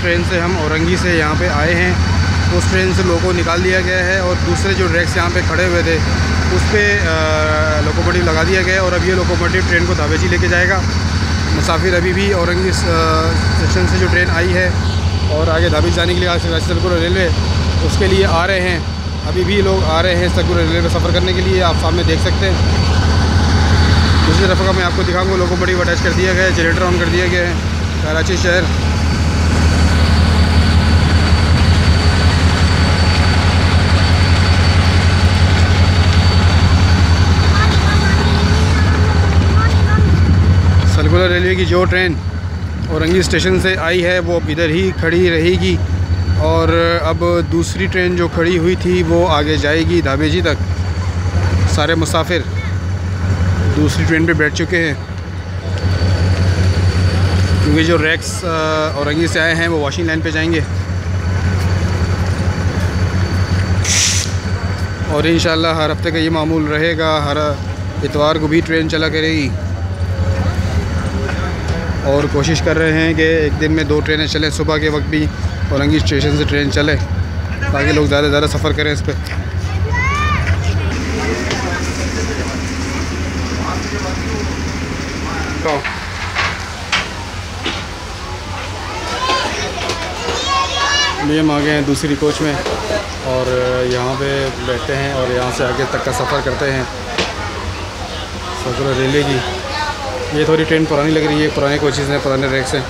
Train से हम औरंगी से यहाँ पे आए हैं, उस ट्रेन से लोगों को निकाल दिया गया है और दूसरे जो रेक्स यहाँ पे खड़े हुए थे उस पर लोकोमोटिव लगा दिया गया है और अब ये लोकोमोटिव ट्रेन को धावेजी लेके जाएगा। मुसाफिर अभी भी औरंगी स्टेशन से जो ट्रेन आई है और आगे धावेजी जाने के लिए आज कराची सर्कुलर रेलवे उसके लिए आ रहे हैं, अभी भी लोग आ रहे हैं सर्कुलर रेलवे पर सफ़र करने के लिए। आप सामने देख सकते हैं, दूसरी तरफ का मैं आपको दिखाऊंगा, लोकोमोटिव अटैच कर दिया गया है, जनरेटर ऑन कर दिया गया है। कराची शहर सर्कुलर रेलवे की जो ट्रेन औरंगी स्टेशन से आई है वो अब इधर ही खड़ी रहेगी और अब दूसरी ट्रेन जो खड़ी हुई थी वो आगे जाएगी धावेजी तक। सारे मुसाफिर दूसरी ट्रेन पे बैठ चुके हैं क्योंकि जो रैक्स औरंगी से आए हैं वो वॉशिंग लाइन पे जाएंगे और इंशाल्लाह हर हफ्ते का ये मामूल रहेगा, हर इतवार को भी ट्रेन चला करेगी। और कोशिश कर रहे हैं कि एक दिन में 2 ट्रेनें चलें, सुबह के वक्त भी औरंगी स्टेशन से ट्रेन चले ताकि लोग ज़्यादा से ज़्यादा सफ़र करें इस पर। तो हम आ गए हैं दूसरी कोच में और यहाँ पे बैठते हैं और यहाँ से आगे तक का सफ़र करते हैं सर्कुलर रेलवे की। ये थोड़ी ट्रेन पुरानी लग रही है, पुराने कोचेस हैं, पुराने रैक्स हैं।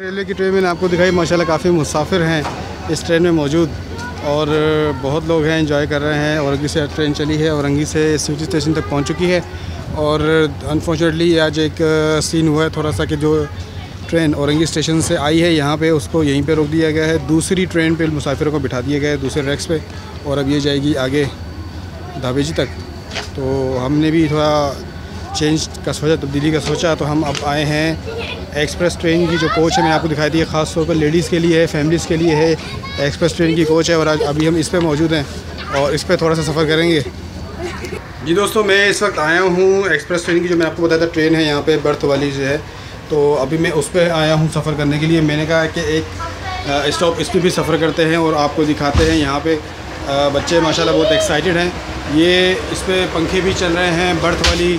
रेलवे की ट्रेन मैंने आपको दिखाई, माशाल्लाह काफ़ी मुसाफिर हैं इस ट्रेन में मौजूद और बहुत लोग हैं, एंजॉय कर रहे हैं। औरंगी से ट्रेन चली है, औरंगी से सिटी स्टेशन तक पहुंच चुकी है और अनफॉर्चुनेटली आज एक सीन हुआ है थोड़ा सा कि जो ट्रेन औरंगी स्टेशन से आई है यहाँ पे उसको यहीं पे रोक दिया गया है, दूसरी ट्रेन पे मुसाफिरों को बिठा दिया गया है दूसरे रैक्स पे और अब ये जाएगी आगे धावेजी तक। तो हमने भी थोड़ा चेंज का सोचा, तब्दीली का सोचा, तो हम अब आए हैं एक्सप्रेस ट्रेन की जो कोच है मैंने आपको दिखाई दी है, ख़ास तौर पर लेडीज़ के लिए है, फैमिलीज़ के लिए है, एक्सप्रेस ट्रेन की कोच है और आज अभी हम इस पे मौजूद हैं और इस पे थोड़ा सा सफ़र करेंगे। जी दोस्तों, मैं इस वक्त आया हूँ एक्सप्रेस ट्रेन की जो मैंने आपको बताया था ट्रेन है यहाँ पे बर्थ वाली जो है, तो अभी मैं उस पर आया हूँ सफ़र करने के लिए। मैंने कहा कि एक स्टॉप इस पर भी सफ़र करते हैं और आपको दिखाते हैं। यहाँ पर बच्चे माशाल्लाह बहुत एक्साइटेड हैं, ये इस पर पंखे भी चल रहे हैं, बर्थ वाली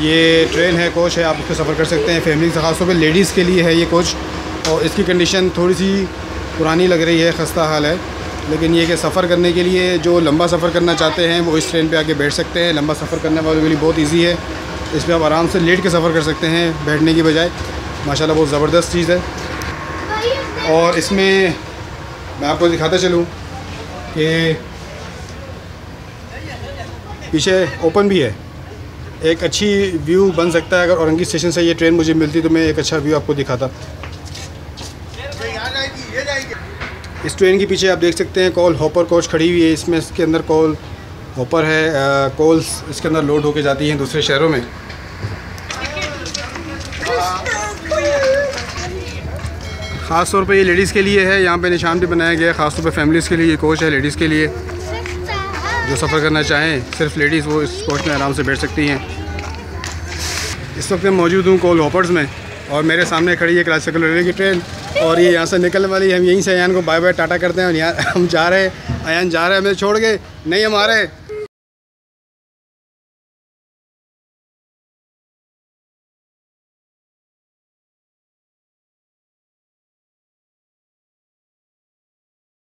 ये ट्रेन है, कोच है, आप इसको सफ़र कर सकते हैं। फैमिली से खासतौर पर लेडीज़ के लिए है ये कोच और इसकी कंडीशन थोड़ी सी पुरानी लग रही है, खस्ता हाल है लेकिन ये कि सफ़र करने के लिए जो लंबा सफ़र करना चाहते हैं वो इस ट्रेन पे आके बैठ सकते हैं। लंबा सफ़र करने वालों के लिए बहुत इजी है, इस पर आप आराम से लेट के सफ़र कर सकते हैं बैठने की बजाय। माशाल्लाह बहुत ज़बरदस्त चीज़ है। और इसमें मैं आपको दिखाता चलूँ कि पीछे ओपन भी है, एक अच्छी व्यू बन सकता है। अगर औरंगी स्टेशन से ये ट्रेन मुझे मिलती तो मैं एक अच्छा व्यू आपको दिखाता। इस ट्रेन के पीछे आप देख सकते हैं कॉल हॉपर कोच खड़ी हुई है, इसमें इसके अंदर कॉल हॉपर है, कॉल्स इसके अंदर लोड होके जाती हैं दूसरे शहरों में। ख़ास तौर पे ये लेडीज़ के लिए है, यहाँ पे निशान भी बनाया गया है। ख़ास तौर पे फैमिलीज़ के लिए ये कोच है, लेडीज़ के लिए जो सफ़र करना चाहें सिर्फ लेडीज़ वो इस कोच में आराम से बैठ सकती हैं। इस वक्त मैं मौजूद हूँ कॉल हॉपर्स में और मेरे सामने खड़ी है कराची सर्कुलर रेलवे की ट्रेन और ये यहाँ से निकलने वाली है। हम यहीं से अयान को बाय बाय टाटा करते हैं और यहाँ हम जा रहे हैं, अयान जा रहे हैं हमें छोड़ के, नहीं हम आ रहे हैं।